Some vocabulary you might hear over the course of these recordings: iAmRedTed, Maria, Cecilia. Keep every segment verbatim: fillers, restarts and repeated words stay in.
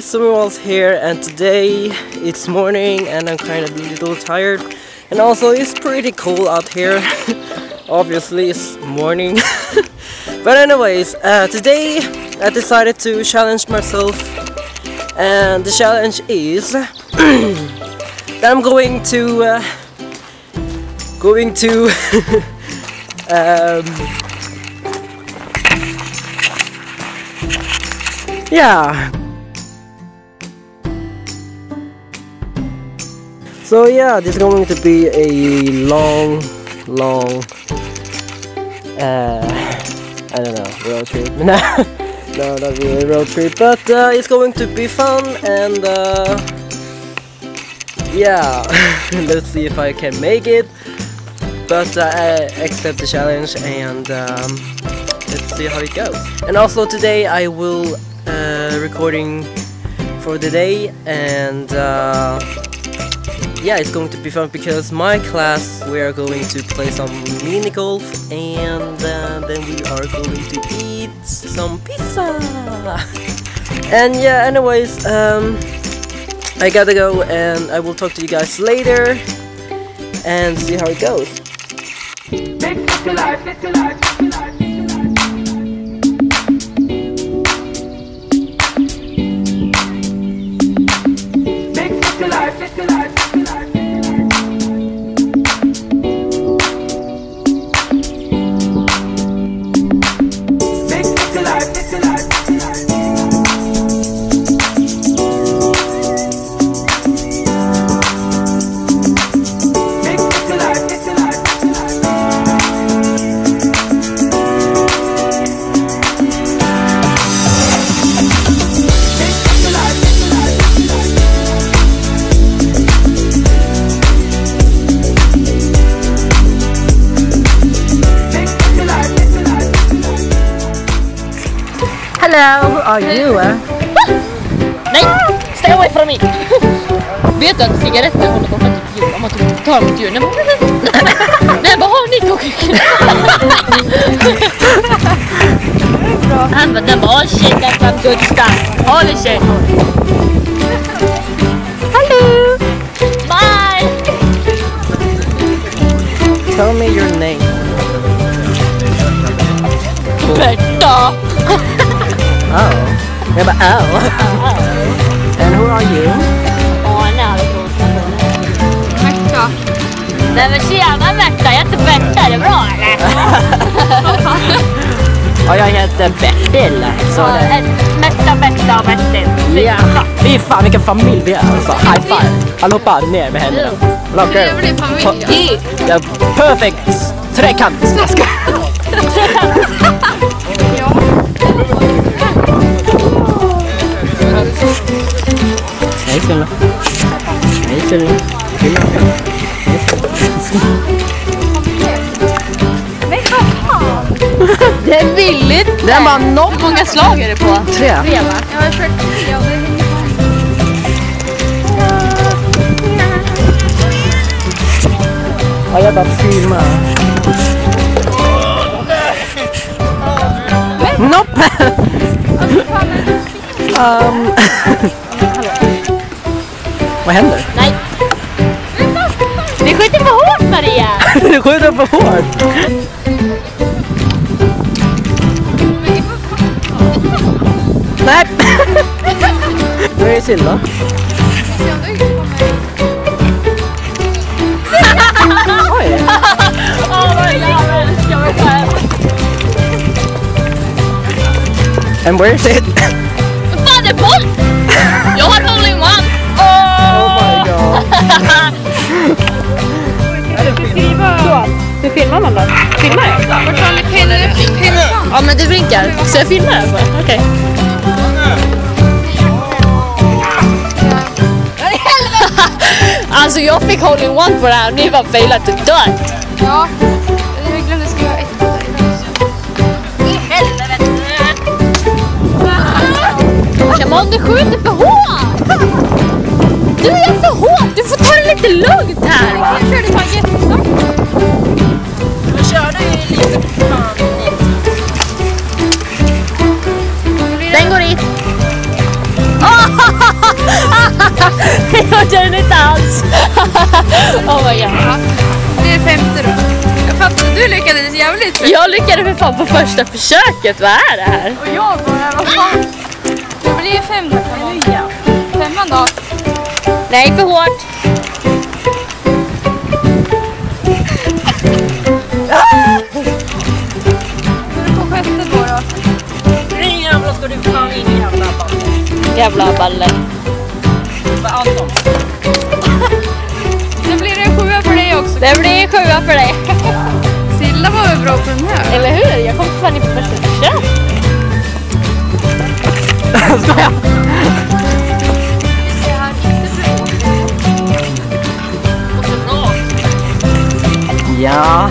guys, Samuel's here, and today it's morning and I'm kind of a little tired, and also it's pretty cold out here. Obviously it's morning. But anyways, uh, today I decided to challenge myself, and the challenge is that I'm going to uh, going to um, yeah. So yeah, this is going to be a long, long, uh, I don't know, road trip. No, not really a road trip, but uh, it's going to be fun, and uh, yeah, let's see if I can make it. But uh, I accept the challenge, and um, let's see how it goes. And also today I will Uh, recording for the day, and uh, yeah, it's going to be fun because my class, we are going to play some mini golf, and uh, then we are going to eat some pizza. And yeah, anyways, um, I gotta go, and I will talk to you guys later and see how it goes. Next to life, next to life. Hello, who are you? Uh? Nej! Stay away from me! Vet du att cigaretten håller på med ett djur? Om man tar mitt djur. Nej, vad har ni kocken? Han bara, den bara, håll shit, that's a good stuff. Håll shit! Hello! Bye! Tell me your name. Berta! Oh. Yeah, but oh. Oh. And who are you? Oh, no. Berta. Nej, men tjena Berta, jag heter Berta, är det bra eller? Ja, jag heter Bertil. Så det. Berta, Berta, Bertil. Ja, fy fan vilken familj vi är alltså. High five. Allihopa ner med händerna. Locker. Ja, perfekt. Trekant. Trekant. Hej Cecilia. Hej Cecilia. Nej, fan. Det är billigt. Det är bara noll. Hur många slag är det på? Tre. Tre, va? Jag har försökt se om det är ja, jag bara filmar. Nope. um... Vad händer? Nej. Vi skjuter för hårt, Maria. Du skjuter för hårt. Nej. Var är Cilla? Oj. Åh, vad jävlar. Jag var själv. And where is it? Fan, det är boll! Jag har hole in one! Du filmar man då? Filmar jag? Vart har ni pinnar? Ja, men du blinkar. Så jag filmar jag bara. Okej. Alltså jag fick hole in one på det här. Ni bara failat och dött. Ja. Jag glömde skriva ett på det. I helvete. Come on, du skjuter för hårt! Du är för hård! Du får ta det lite lugnt här, va? Jag körde fan jättesnabbt. Jag körde ju lite fan. Den går in. Åh! dans. Oh my god. Du är femte då. Jag fattar, du lyckades jävligt. Jag lyckades för fan på första försöket. Vad är det här? Och jag bara, vad fan? Det blir femman då. Femman då. Nej, för hårt. Ska du fan in i jävla ballen? Jävla ballen. Nu blir det en sjua för dig också. Det blir en sjua för dig. Silla var väl bra på den här? Eller hur? Jag kom fan in på första försök. Ska jag? Ja.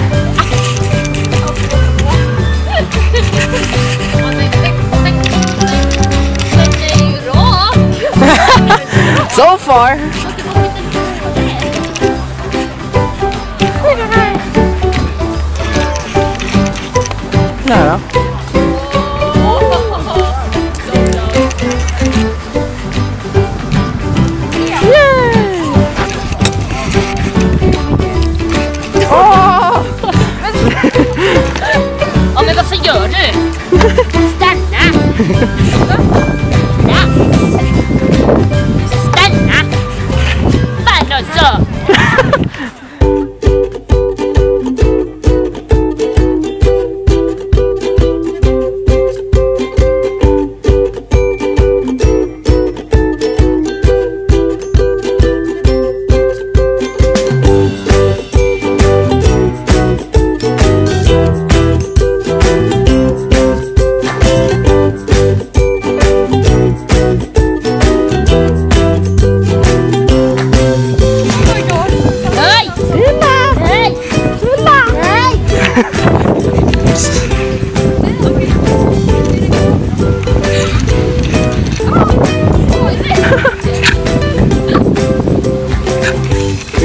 So far. No. Ja, men vad gör du? Stanna.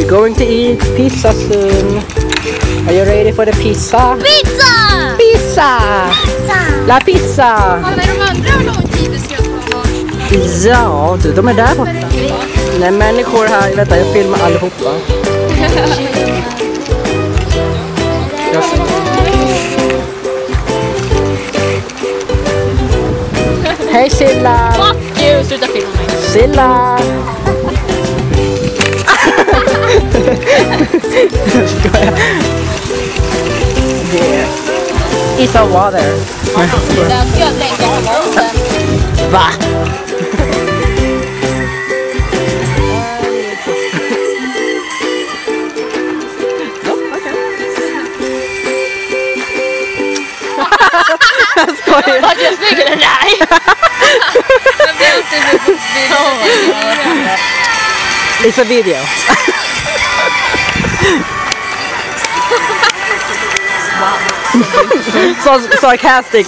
Going to eat pizza soon. Are you ready for the pizza? Pizza! Pizza! Pizza! La pizza! Ja, du, de är där borta. Nej, människor här. Vänta, jag filmar allihopa. Hej Silla! Fuck you! Sluta filma mig. Silla! It's all water. That's good. Thank you. Bah. That's good. What is bigger than I? It's a video. So sarcastic.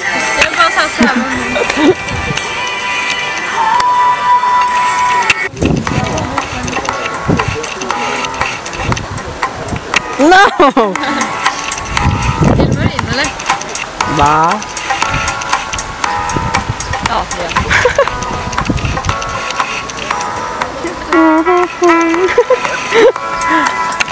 No. Wow. Oh yeah.